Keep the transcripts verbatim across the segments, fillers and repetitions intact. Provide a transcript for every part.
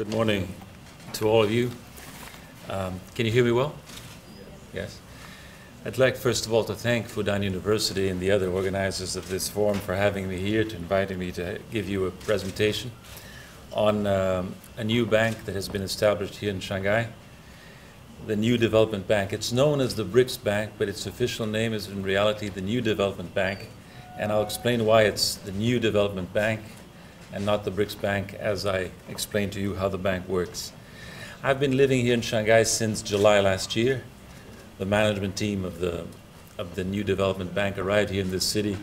Good morning to all of you. Um, can you hear me well? Yes. I'd like first of all to thank Fudan University and the other organizers of this forum for having me here, to inviting me to give you a presentation on um, a new bank that has been established here in Shanghai, the New Development Bank. It's known as the BRICS Bank, but its official name is in reality the New Development Bank, and I'll explain why it's the New Development Bank and not the BRICS Bank as I explain to you how the bank works. I've been living here in Shanghai since July last year. The management team of the, of the New Development Bank arrived here in this city,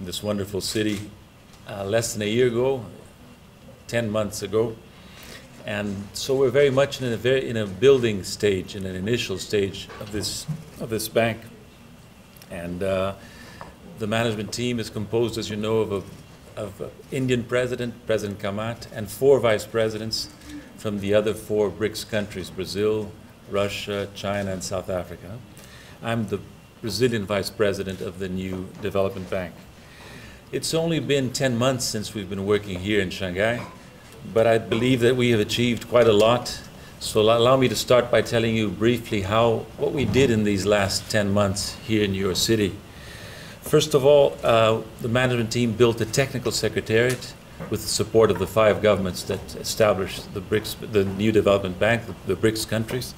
in this wonderful city, uh, less than a year ago, ten months ago. And so we're very much in a, very, in a building stage, in an initial stage of this, of this bank. And uh, the management team is composed, as you know, of a of Indian president, President Kamat, and four vice presidents from the other four BRICS countries, Brazil, Russia, China, and South Africa. I'm the Brazilian vice president of the New Development Bank. It's only been ten months since we've been working here in Shanghai, but I believe that we have achieved quite a lot. So allow me to start by telling you briefly how, what we did in these last ten months here in your city. First of all, uh, the management team built a technical secretariat with the support of the five governments that established the BRICS, the New Development Bank, the, the BRICS countries.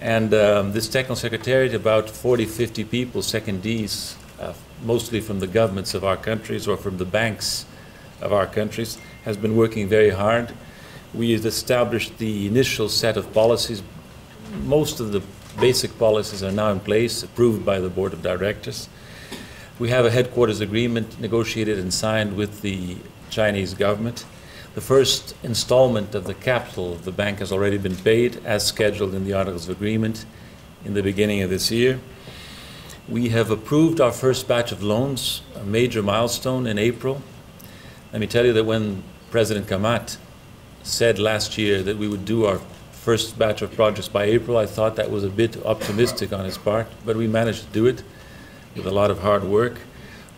And um, this technical secretariat, about forty, fifty people, secondees, uh, mostly from the governments of our countries or from the banks of our countries, has been working very hard. We have established the initial set of policies. Most of the basic policies are now in place, approved by the board of directors. We have a headquarters agreement negotiated and signed with the Chinese government. The first installment of the capital of the bank has already been paid, as scheduled in the Articles of Agreement, in the beginning of this year. We have approved our first batch of loans, a major milestone in April. Let me tell you that when President Kamat said last year that we would do our first batch of projects by April, I thought that was a bit optimistic on his part, but we managed to do it with a lot of hard work.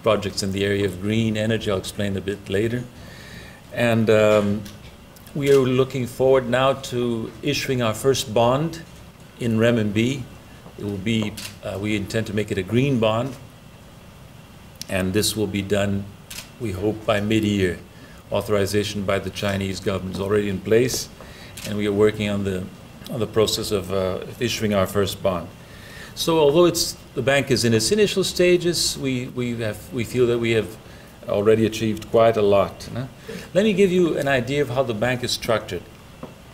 Projects in the area of green energy, I'll explain a bit later. And um, we are looking forward now to issuing our first bond in renminbi. It will be, uh, we intend to make it a green bond, and this will be done, we hope, by mid-year. Authorization by the Chinese government is already in place, and we are working on the, on the process of uh, issuing our first bond. So although it's, the bank is in its initial stages, we, we, have, we feel that we have already achieved quite a lot. No? Let me give you an idea of how the bank is structured.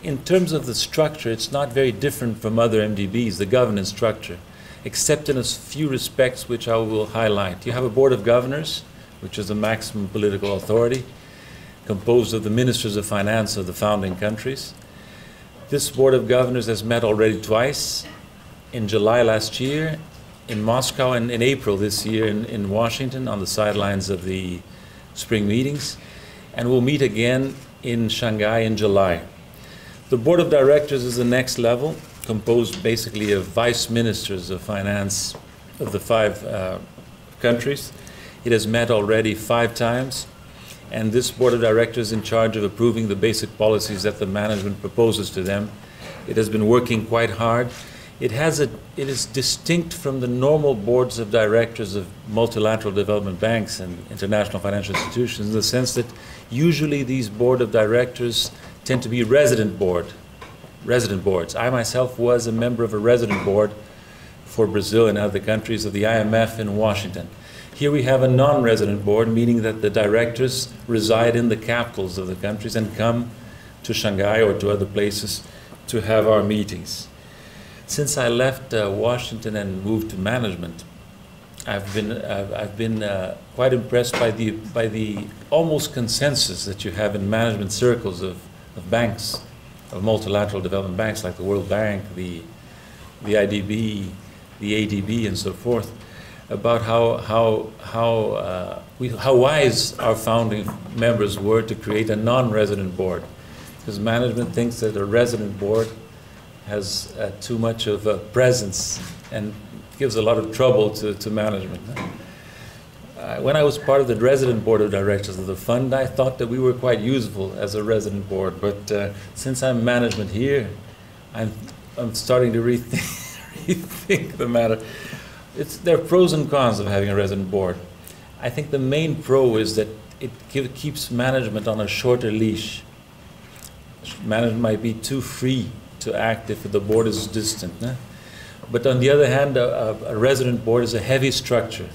In terms of the structure, it's not very different from other M D Bs, the governance structure, except in a few respects which I will highlight. You have a board of governors, which is the maximum political authority, composed of the ministers of finance of the founding countries. This board of governors has met already twice, in July last year in Moscow and in April this year in, in Washington, on the sidelines of the spring meetings, and we'll meet again in Shanghai in July. The board of directors is the next level, composed basically of vice ministers of finance of the five uh, countries. It has met already five times, and this board of directors is in charge of approving the basic policies that the management proposes to them. It has been working quite hard. It has a, it is distinct from the normal boards of directors of multilateral development banks and international financial institutions in the sense that usually these board of directors tend to be resident board, resident boards. I myself was a member of a resident board for Brazil and other countries of the I M F in Washington. Here we have a non-resident board, meaning that the directors reside in the capitals of the countries and come to Shanghai or to other places to have our meetings. Since I left uh, Washington and moved to management, I've been uh, I've been uh, quite impressed by the by the almost consensus that you have in management circles of, of banks, of multilateral development banks like the World Bank, the the I D B, the A D B, and so forth, about how how how uh, we, how wise our founding members were to create a non-resident board, because management thinks that a resident board has uh, too much of a presence and gives a lot of trouble to, to management. uh, when I was part of the resident board of directors of the fund, I thought that we were quite useful as a resident board. But uh, since I'm management here, I'm, I'm starting to rethink, rethink the matter. It's, there are pros and cons of having a resident board. I think the main pro is that it give, keeps management on a shorter leash. Management might be too free to act if the board is distant. Eh? But on the other hand, a, a resident board is a heavy structure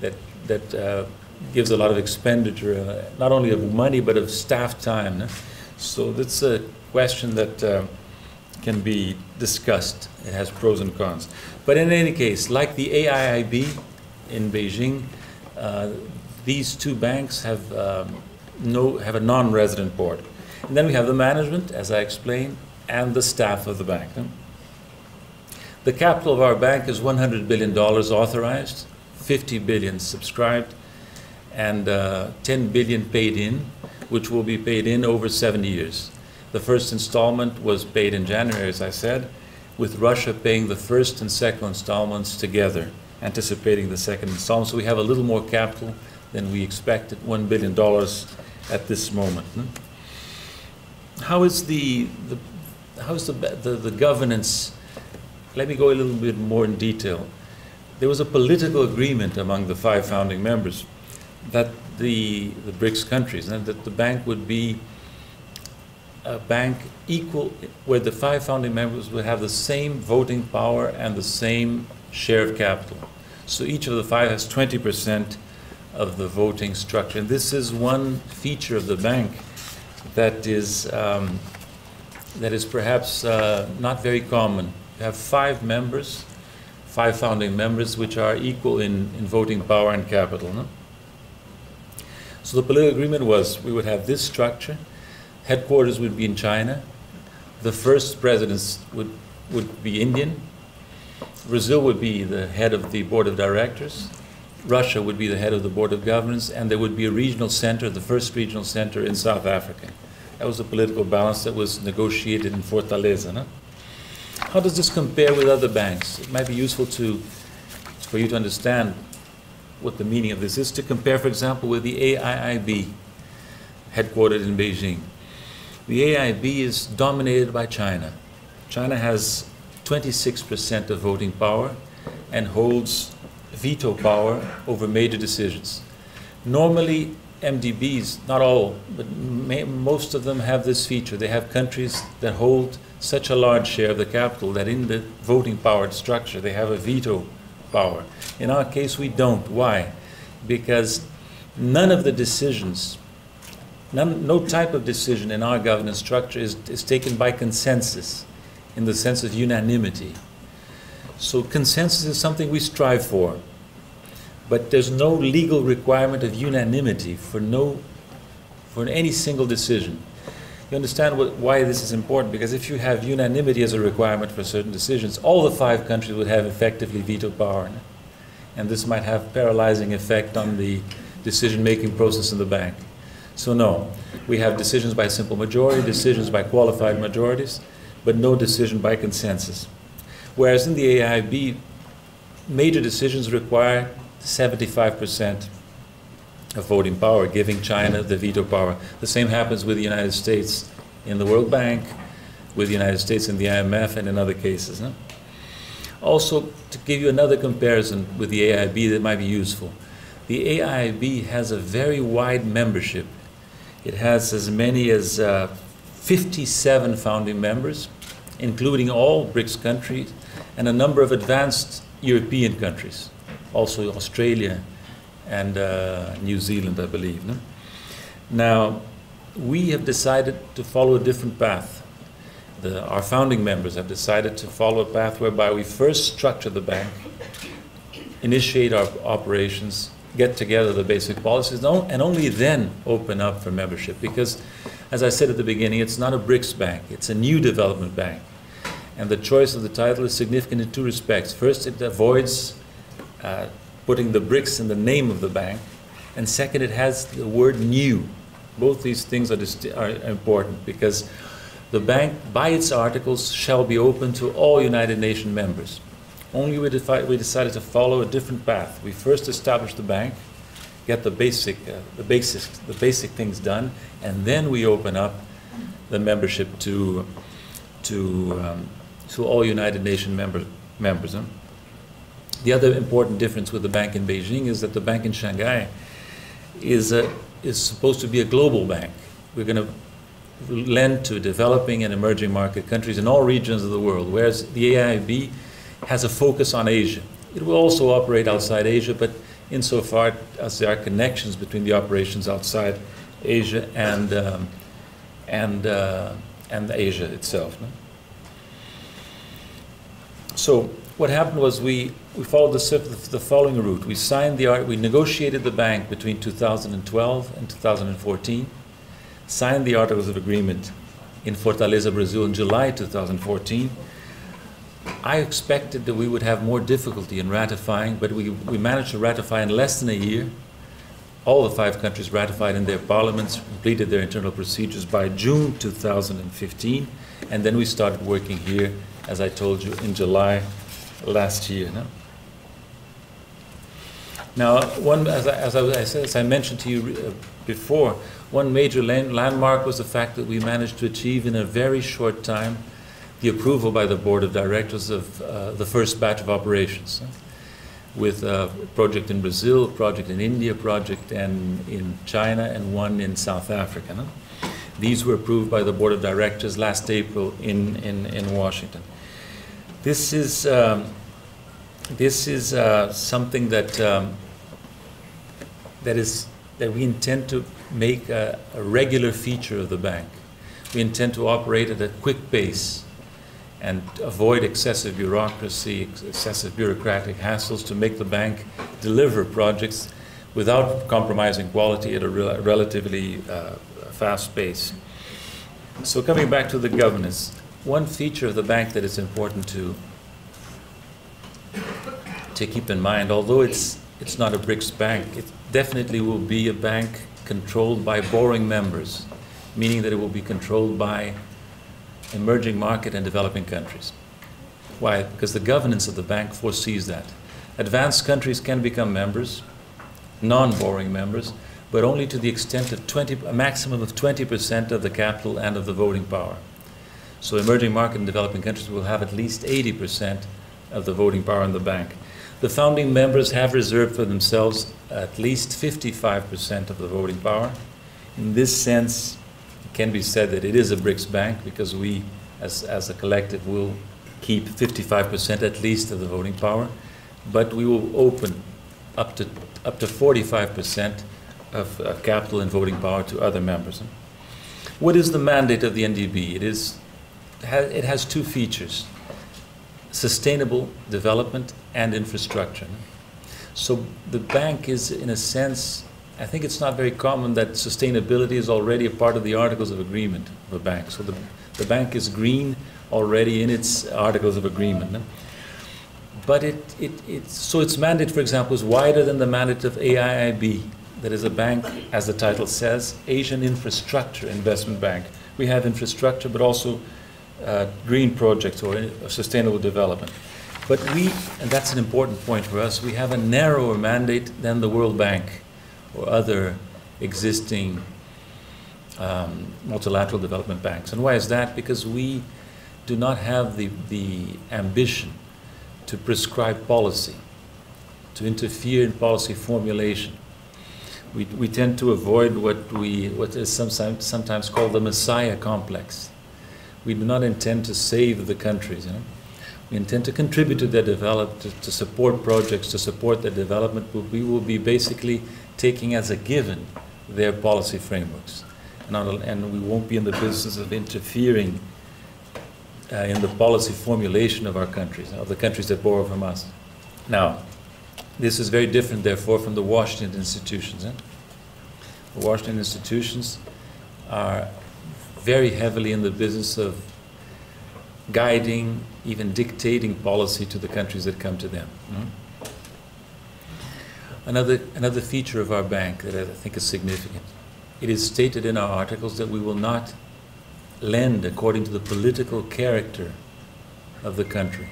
that, that uh, gives a lot of expenditure, uh, not only of money, but of staff time. Eh? So that's a question that uh, can be discussed. It has pros and cons. But in any case, like the A I I B in Beijing, uh, these two banks have, um, no, have a non-resident board. And then we have the management, as I explained, and the staff of the bank. The capital of our bank is one hundred billion dollars authorized, fifty billion dollars subscribed, and uh, ten billion dollars paid in, which will be paid in over seventy years. The first installment was paid in January, as I said, with Russia paying the first and second installments together, anticipating the second installment. So we have a little more capital than we expected, one billion dollars at this moment. How is the, the how is the, the the governance? Let me go a little bit more in detail. There was a political agreement among the five founding members that the the BRICS countries and that the bank would be a bank equal, where the five founding members would have the same voting power and the same share of capital. So each of the five has twenty percent of the voting structure, and this is one feature of the bank that is um, that is perhaps uh, not very common. You have five members, five founding members, which are equal in, in voting power and capital. No? So the political agreement was we would have this structure. Headquarters would be in China. The first presidents would, would be Indian. Brazil would be the head of the board of directors. Russia would be the head of the Board of Governance, and there would be a regional center, the first regional center in South Africa. That was the political balance that was negotiated in Fortaleza. No? How does this compare with other banks? It might be useful to, for you to understand what the meaning of this is, to compare, for example, with the A I I B, headquartered in Beijing. The A I I B is dominated by China. China has twenty-six percent of voting power and holds veto power over major decisions. Normally, M D Bs, not all, but ma most of them have this feature. They have countries that hold such a large share of the capital that in the voting power structure, they have a veto power. In our case, we don't. Why? Because none of the decisions, none, no type of decision in our governance structure is, is taken by consensus, in the sense of unanimity. So consensus is something we strive for, but there's no legal requirement of unanimity for no, for any single decision. You understand what, why this is important, because if you have unanimity as a requirement for certain decisions, all the five countries would have effectively veto power, and this might have paralyzing effect on the decision-making process in the bank. So no, we have decisions by simple majority, decisions by qualified majorities, but no decision by consensus. Whereas in the A I I B, major decisions require seventy-five percent of voting power, giving China the veto power. The same happens with the United States in the World Bank, with the United States in the I M F, and in other cases. No? Also, to give you another comparison with the A I I B that might be useful, the A I I B has a very wide membership. It has as many as uh, fifty-seven founding members, including all BRICS countries and a number of advanced European countries, also Australia and uh, New Zealand, I believe. No? Now, we have decided to follow a different path. The, our founding members have decided to follow a path whereby we first structure the bank, initiate our operations, get together the basic policies, and only then open up for membership. Because, as I said at the beginning, it's not a BRICS bank, it's a new development bank. And the choice of the title is significant in two respects. First, it avoids uh, putting the BRICS in the name of the bank. And second, it has the word new. Both these things are, are important, because the bank, by its articles, shall be open to all United Nations members. Only we, we decided to follow a different path. We first established the bank, get the basic, uh, the basics, the basic things done, and then we open up the membership to, to, um, to all United Nations member, members. Huh? The other important difference with the bank in Beijing is that the bank in Shanghai is a, is supposed to be a global bank. We're going to lend to developing and emerging market countries in all regions of the world, whereas the A I I B has a focus on Asia. It will also operate outside Asia, but insofar as there are connections between the operations outside Asia and, um, and, uh, and Asia itself. No? So what happened was we, we followed the, the following route. We signed the, we negotiated the bank between two thousand twelve and two thousand fourteen, signed the Articles of Agreement in Fortaleza, Brazil in July two thousand fourteen. I expected that we would have more difficulty in ratifying, but we, we managed to ratify in less than a year. All the five countries ratified in their parliaments, completed their internal procedures by June two thousand fifteen, and then we started working here, as I told you, in July last year. No? Now, one, as, I, as, I, as, I, as I mentioned to you before, one major landmark was the fact that we managed to achieve in a very short time the approval by the board of directors of uh, the first batch of operations, huh? With a project in Brazil, project in India, project and in China, and one in South Africa. Huh? These were approved by the board of directors last April in in, in Washington. This is um, this is uh, something that um, that is that we intend to make a, a regular feature of the bank. We intend to operate at a quick pace and avoid excessive bureaucracy, excessive bureaucratic hassles to make the bank deliver projects without compromising quality at a re relatively uh, fast pace. So coming back to the governance, one feature of the bank that is important to, to keep in mind, although it's, it's not a BRICS bank, it definitely will be a bank controlled by borrowing members, meaning that it will be controlled by emerging market and developing countries. Why? Because the governance of the bank foresees that. Advanced countries can become members, non-borrowing members, but only to the extent of twenty, a maximum of twenty percent of the capital and of the voting power. So emerging market and developing countries will have at least eighty percent of the voting power in the bank. The founding members have reserved for themselves at least fifty-five percent of the voting power. In this sense, can be said that it is a BRICS bank because we, as, as a collective, will keep fifty-five percent at least of the voting power, but we will open up to up to forty-five percent of uh, capital and voting power to other members. What is the mandate of the N D B? It is ha it has two features: sustainable development and infrastructure. So the bank is, in a sense, I think it's not very common that sustainability is already a part of the Articles of Agreement of a bank. So the, the bank is green already in its Articles of Agreement. No? But it, it, it, so its mandate, for example, is wider than the mandate of A I I B, that is a bank, as the title says, Asian Infrastructure Investment Bank. We have infrastructure, but also uh, green projects or uh, sustainable development. But we, and that's an important point for us, we have a narrower mandate than the World Bank or other existing um, multilateral development banks. And why is that? Because we do not have the, the ambition to prescribe policy, to interfere in policy formulation. We, we tend to avoid what, we, what is sometimes, sometimes called the Messiah complex. We do not intend to save the countries. You know? We intend to contribute to their development, to, to support projects, to support their development, but we will be basically taking as a given their policy frameworks. And, on, and we won't be in the business of interfering uh, in the policy formulation of our countries, of the countries that borrow from us. Now, this is very different, therefore, from the Washington institutions. Eh? The Washington institutions are very heavily in the business of guiding, even dictating policy to the countries that come to them. Mm-hmm. Another, another feature of our bank that I think is significant, it is stated in our articles that we will not lend according to the political character of the country.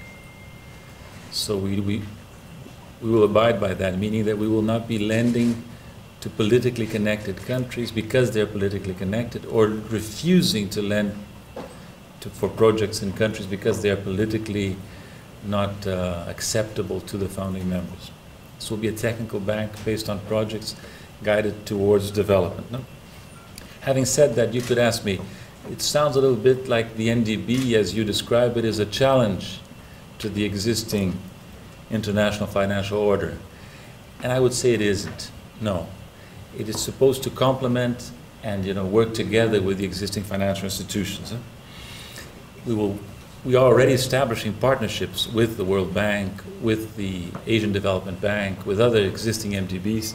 So we, we, we will abide by that, meaning that we will not be lending to politically connected countries because they're politically connected, or refusing to lend to, for projects in countries because they are politically not uh, acceptable to the founding members. This will be a technical bank based on projects guided towards development. No? Having said that, you could ask me, it sounds a little bit like the N D B as you describe it is a challenge to the existing international financial order. And I would say it isn't, no. It is supposed to complement and, you know, work together with the existing financial institutions. Eh? We will, we are already establishing partnerships with the World Bank, with the Asian Development Bank, with other existing M D Bs.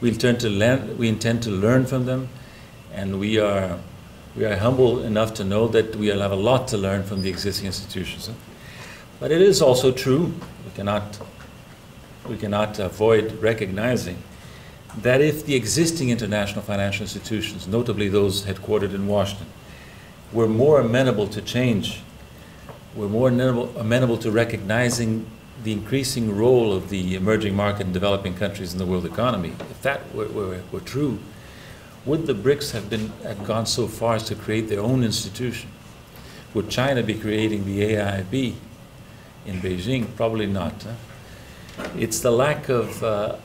We intend to learn, we intend to learn from them, and we are, we are humble enough to know that we will have a lot to learn from the existing institutions. Eh? But it is also true, we cannot, we cannot avoid recognizing that if the existing international financial institutions, notably those headquartered in Washington, were more amenable to change, were more amenable to recognizing the increasing role of the emerging market and developing countries in the world economy, if that were, were, were true, would the BRICS have been, had gone so far as to create their own institution? Would China be creating the A I I B in Beijing? Probably not. Huh? It's the lack of uh,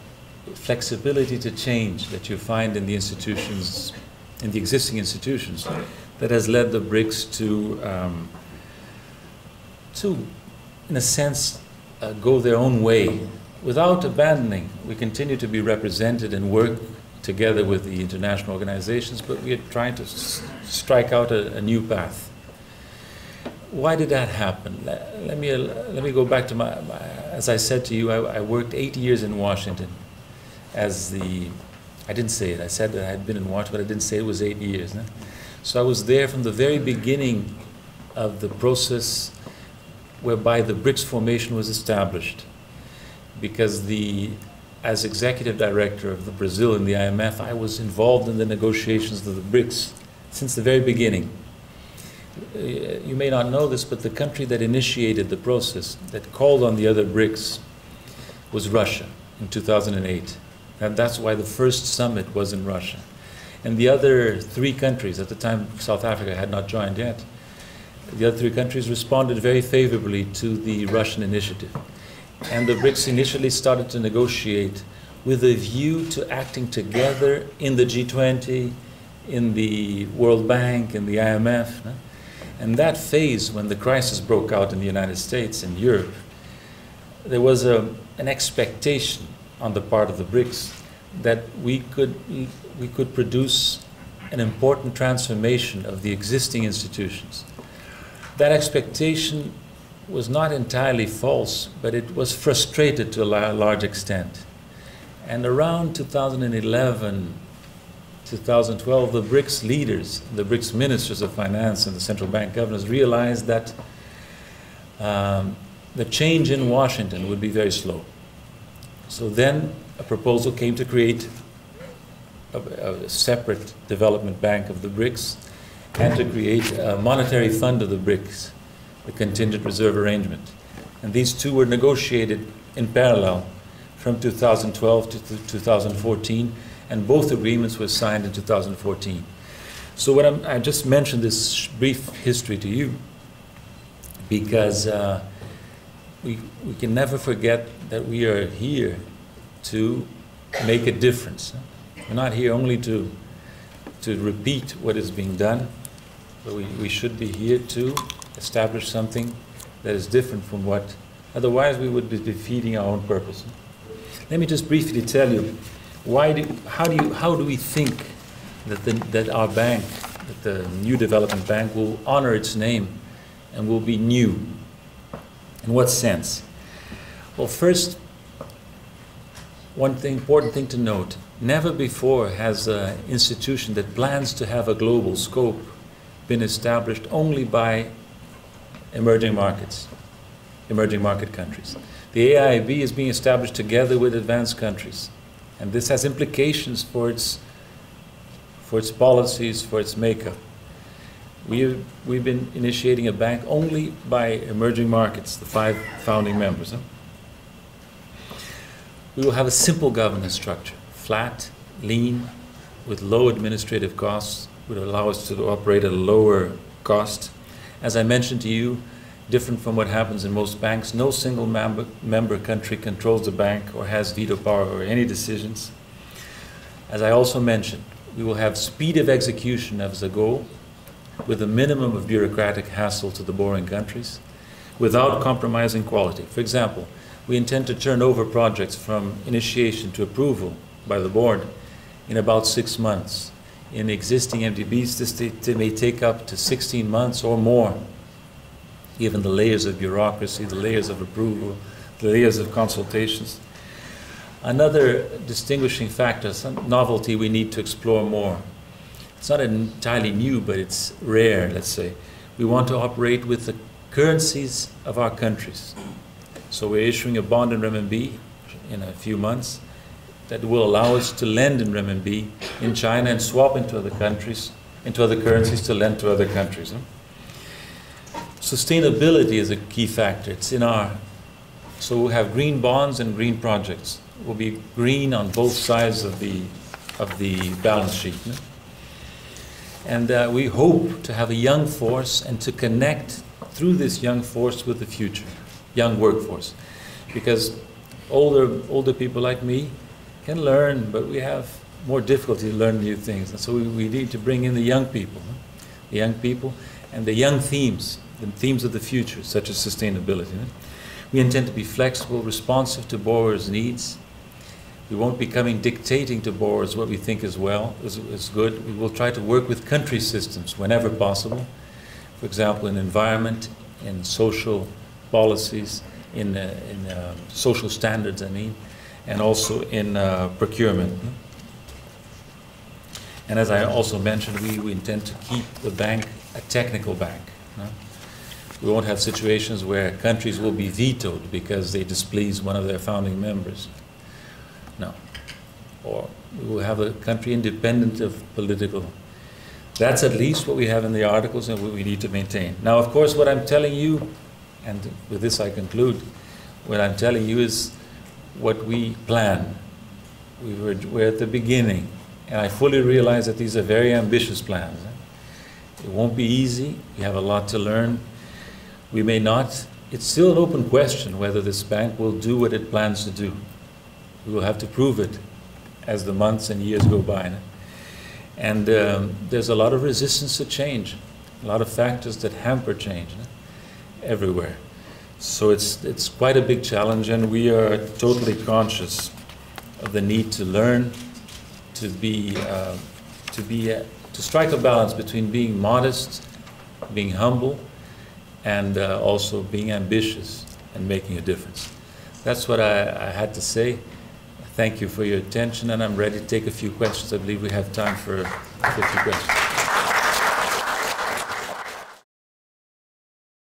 flexibility to change that you find in the institutions, in the existing institutions, that has led the BRICS to, um, to in a sense, uh, go their own way without abandoning. We continue to be represented and work together with the international organizations, but we are trying to s strike out a, a new path. Why did that happen? Let, let me, uh, let me go back to my, my, as I said to you, I, I worked eight years in Washington as the, I didn't say it, I said that I had been in Washington, but I didn't say it was eight years. No? So I was there from the very beginning of the process whereby the BRICS formation was established, because the, as executive director of the Brazil and the I M F, I was involved in the negotiations of the BRICS since the very beginning. You may not know this, but the country that initiated the process, that called on the other BRICS, was Russia in two thousand eight. And that's why the first summit was in Russia. And the other three countries, at the time South Africa had not joined yet, the other three countries responded very favorably to the Russian initiative. And the BRICS initially started to negotiate with a view to acting together in the G twenty, in the World Bank, in the I M F. No? And that phase, when the crisis broke out in the United States and Europe, there was a, an expectation on the part of the BRICS that we could, we could produce an important transformation of the existing institutions. That expectation was not entirely false, but it was frustrated to a large extent. And around two thousand eleven, two thousand twelve, the BRICS leaders, the BRICS ministers of finance and the central bank governors realized that um, the change in Washington would be very slow. So then a proposal came to create a, a separate development bank of the BRICS and to create a monetary fund of the BRICS, the contingent reserve arrangement. And these two were negotiated in parallel from two thousand twelve to two thousand fourteen. And both agreements were signed in two thousand fourteen. So what I'm, I just mentioned this brief history to you because uh, we, we can never forget that we are here to make a difference. We're not here only to, to repeat what is being done, but we, we should be here to establish something that is different from what, otherwise we would be defeating our own purpose. Let me just briefly tell you, Why do, how, do you, how do we think that, the, that our bank, that the New Development Bank, will honor its name and will be new? In what sense? Well, first, one thing, important thing to note, never before has an institution that plans to have a global scope been established only by emerging markets, emerging market countries. The A I I B is being established together with advanced countries. And this has implications for its, for its policies, for its makeup. We've, we've been initiating a bank only by emerging markets, the five founding members. Huh? We will have a simple governance structure, flat, lean, with low administrative costs, would allow us to operate at a lower cost. As I mentioned to you, different from what happens in most banks, no single member, member country controls the bank or has veto power over any decisions. As I also mentioned, we will have speed of execution as a goal, with a minimum of bureaucratic hassle to the borrowing countries, without compromising quality. For example, we intend to turn over projects from initiation to approval by the board in about six months. In existing M D Bs, this may take up to sixteen months or more, given the layers of bureaucracy, the layers of approval, the layers of consultations. Another distinguishing factor, some novelty we need to explore more. It's not entirely new, but it's rare, let's say. We want to operate with the currencies of our countries. So we're issuing a bond in renminbi in a few months that will allow us to lend in renminbi in China and swap into other countries, into other currencies to lend to other countries. Huh? Sustainability is a key factor. It's in our, so we'll have green bonds and green projects. We'll be green on both sides of the, of the balance sheet. Huh? And uh, we hope to have a young force and to connect through this young force with the future, young workforce. Because older, older people like me can learn, but we have more difficulty learning new things. And so we, we need to bring in the young people, huh? the young people and the young themes, the themes of the future, such as sustainability. Huh? We intend to be flexible, responsive to borrowers' needs. We won't be coming dictating to borrowers what we think is well, is, is good. We will try to work with country systems whenever possible. For example, in environment, in social policies, in, uh, in uh, social standards, I mean, and also in uh, procurement. And as I also mentioned, we, we intend to keep the bank a technical bank. Huh? We won't have situations where countries will be vetoed because they displease one of their founding members. No. Or we will have a country independent of political. That's at least what we have in the articles and what we need to maintain. Now, of course, what I'm telling you, and with this I conclude, what I'm telling you is what we plan. We were, we're at the beginning, and I fully realize that these are very ambitious plans. It won't be easy. We have a lot to learn. We may not. It's still an open question whether this bank will do what it plans to do. We will have to prove it as the months and years go by. And um, there's a lot of resistance to change, a lot of factors that hamper change everywhere. So it's, it's quite a big challenge, and we are totally conscious of the need to learn, to, be, uh, to, be, uh, to strike a balance between being modest, being humble, and uh, also being ambitious and making a difference. That's what I, I had to say. Thank you for your attention, and I'm ready to take a few questions. I believe we have time for a few questions.